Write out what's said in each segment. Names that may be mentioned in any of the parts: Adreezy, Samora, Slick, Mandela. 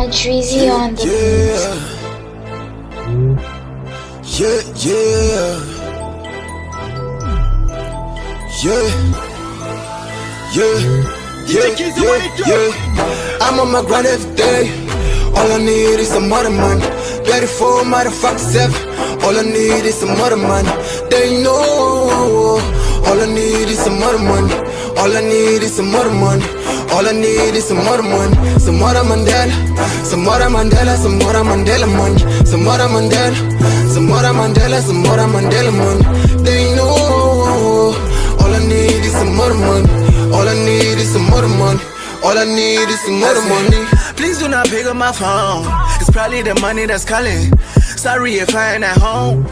Adreezy on the beat. Yeah, yeah, yeah, yeah, yeah, yeah. I'm on my grind every day. All I need is some other money. 34 motherfuckers have. All I need is some other money. They know. All I need is some other money. All I need is some other money. All I need is some more money. Samora Mandela, Samora Mandela, Samora Mandela money. Samora Mandela, Samora Mandela, Samora Mandela money. They know. All I need is some more money. All I need is some more money. All I need is some more money. Please do not pick up my phone. It's probably the money that's calling. Sorry if I ain't at home.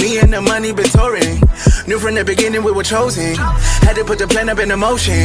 Me and the money been touring. Knew from the beginning we were chosen. Had to put the plan up in motion.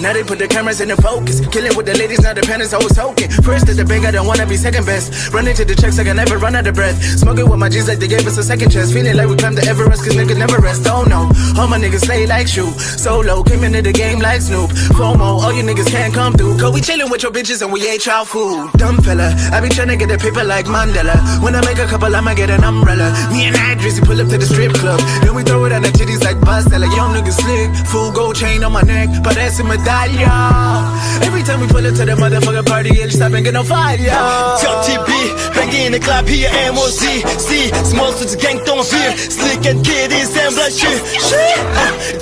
Now they put the cameras in the focus. Killing with the ladies, now the penance always token. First is the bank, I don't wanna be second best. Running to the checks like I never run out of breath. Smoking with my G's like they gave us a second chance. Feeling like we climbed the Everest, cause niggas never rest. Oh no, all my niggas slay like you. Solo, came into the game like Snoop. FOMO, all you niggas can't come through. Cause we chilling with your bitches and we ain't y'all food. Dumb fella, I be tryna get the paper like Mandela. When I make a couple, I'ma get an umbrella. Me and Adreezy pull up to the strip club. Then we throw it on the titties like Bustella. Young niggas slick, full gold chain on my neck, but that's in my every time we pull up to the motherfucking party, it'll stop and get no fire. Tell TB, banging in the club here, MOC. See, small to the gang, don't fear. Slick and kiddies and black shit.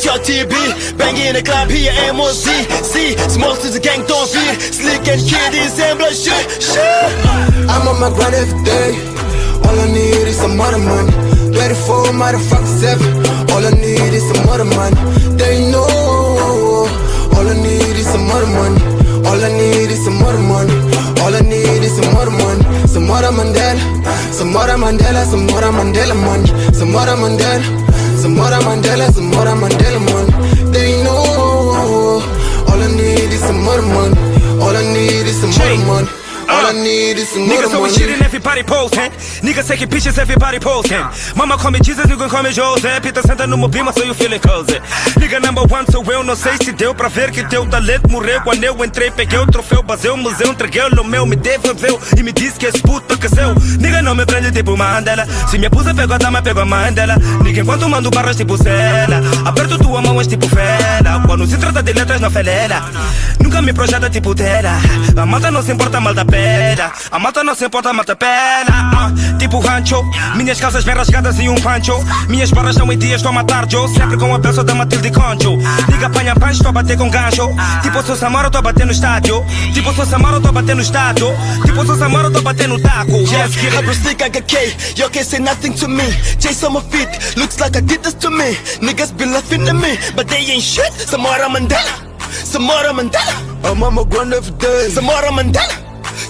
Tell TB, banging in the club here, MOC. See, small to the gang, don't fear. Slick and kiddies and black shit. I'm on my grind every day. All I need is some more money. 34 motherfuckers, 7. All I need is some more money. They know. All I need is some more money. All I need is some more money. All I need is some more money. Samora Mandela, Samora Mandela, Samora Mandela money. Samora Mandela, Samora Mandela, Samora Mandela money. They know. All I need is some more money. All I need is some more money. All I need is some niggas always shitting, everybody posting. Niggas taking pictures, everybody posting. Mama call me Jesus, you can call me José. Pita senta no meu bima, so you feeling cozy. Nigga number one sou eu, não sei se deu pra ver que teu talento morreu. Quando eu entrei, peguei o troféu, basei o museu, entreguei-lhe o meu, me devolveu e me disse que esse puto cresceu. Nigga não me prende tipo Mandela. Se minha puta pegou a dama, pegou a Mandela. Nigga enquanto mando barras tipo cela. Aperto tua mão, és tipo fela. Quando se trata de letras, não felela. Nunca me projeta tipo tela. A mata não se importa mal da pele. A mata não se importa, mata pena. Tipo rancho, minhas calças bem rasgadas e pancho. Minhas barras não em dias, estou a matar Joe. Sempre com a peça da Matilde Concho. Liga, apanha pães, estou a bater com gancho. Tipo sou Samora, estou a bater no estádio. Tipo sou Samora, estou a bater no estádio. Tipo sou Samora, estou a bater no taco. Yes, get it. I was like I got K. You can't say nothing to me. Chase on my feet, looks like I did this to me. Niggas been laughing at me, but they ain't shit. Samora Mandela, Samora Mandela. I'm on my grind every day. Samora Mandela.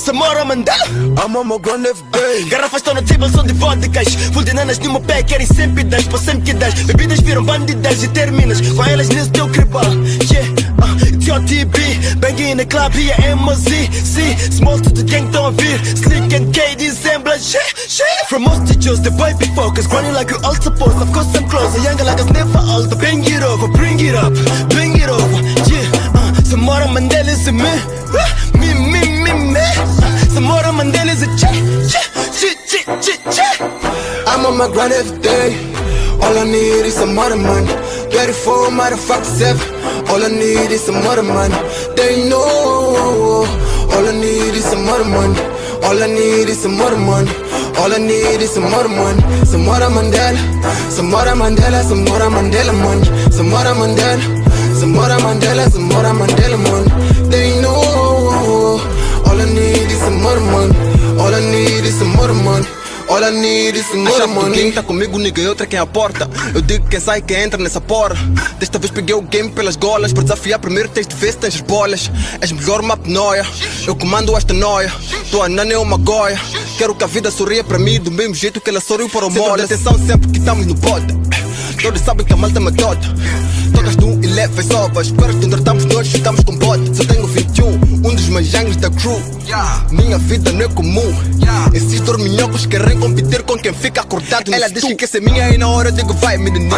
Samora Mandela. I'm on my grind every day. Garrafas estão no table, são de vodkas. Full de nanas no meu pé, querem sempre das. Pô, sempre que das, bebidas viram bandidas. E terminas com elas nesse teu cribal. TB, banging in the club here, MOZ. See, small to the gang, don't veer. Slick and KD's and blood, shit. From hostages, the boy be focused. Grinding like you all supposed, of course I'm close. A younger like us never old. Bang it over, bring it up, bring it over. Samora Mandela's in me. Me. Samora Mandela's a check. I'm on my grind every day. All I need is some more money. 34 motherfuckers, 7. All I need is some more money. They know. All I need is some more money. All I need is some more money. All I need is some more money. Samora Mandela, Samora Mandela, Samora Mandela money. Samora Mandela, Samora Mandela, Samora Mandela money. They know. All I need is some more money. All I need is some more money. All I need is some more money. Quem tá comigo, nigga, eu traquei a porta. Eu digo quem sai, quem entra nessa porra. Desta vez peguei o game pelas golas. Para desafiar primeiro tens de ver se tens as bolas. És melhor uma pnoia. Eu comando esta noia. Tua nana é uma goia. Quero que a vida sorria para mim do mesmo jeito que ela sorriu para o mola. Atenção sempre que estamos no bote. Todos sabem que a malta me adota. Tocas tu e levas ovas. Quero que tratamos nós, chutamos com bote. Só tenho 21. Dos manjangos da crew, yeah. Minha vida não é comum, yeah. Esses dorminhocos querem competir com quem fica acordado. Ela diz que quer ser minha e na hora eu digo vai, menino.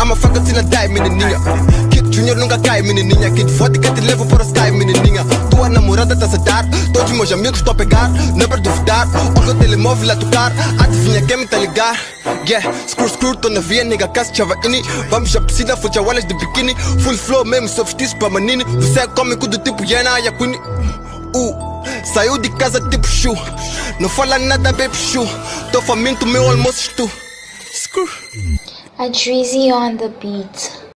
I'm a fucker till I die, menininha. Kid Junior nunca cai, menininha. Kid vodka te levo para o sky, menininha. Tua namorada tá a sedar, todos meus amigos tô a pegar. Não é para duvidar, olha o telemóvel a tocar. Adivinha quem me tá a ligar? Yeah, screw screw, tô na via, nigga, casa chava ini. Vamos à piscina, fuja wallas de biquíni. Full flow, mesmo sou vestido para manini. Você é cômico do tipo Yena, Yakuni. Saiu de casa tipo chu. Não fala nada, baby chu. Tô faminto, meu almoço, tu. Screw. Adreezy on the beat.